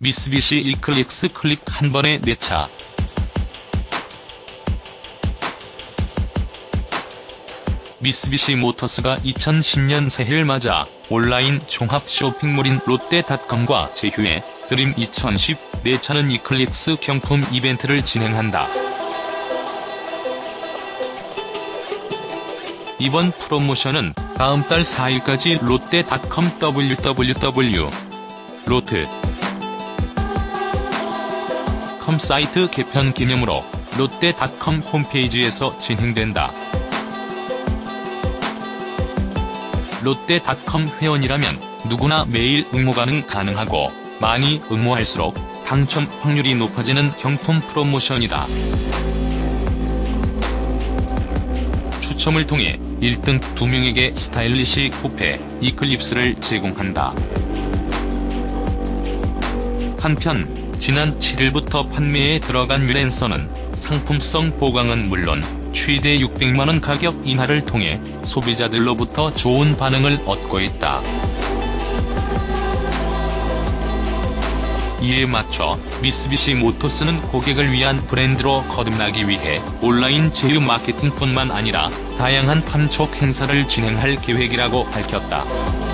미쓰비시 이클립스 클릭 한 번에 4차. 미쓰비시 모터스가 2010년 새해를 맞아 온라인 종합 쇼핑몰인 롯데닷컴과 제휴해 드림 2010 4차는 이클립스 경품 이벤트를 진행한다. 이번 프로모션은 다음 달 4일까지 롯데닷컴 www.롯데닷컴 사이트 개편 기념으로 롯데닷컴 홈페이지에서 진행된다. 롯데닷컴 회원이라면 누구나 매일 응모가 가능하고 많이 응모할수록 당첨 확률이 높아지는 경품 프로모션이다. 추첨을 통해 1등 2명에게 스타일리시 코페, 이클립스를 제공한다. 한편 지난 7일부터 판매에 들어간 뮤랜서는 상품성 보강은 물론 최대 600만원 가격 인하를 통해 소비자들로부터 좋은 반응을 얻고 있다. 이에 맞춰 미쓰비시 모터스는 고객을 위한 브랜드로 거듭나기 위해 온라인 제휴 마케팅뿐만 아니라 다양한 판촉 행사를 진행할 계획이라고 밝혔다.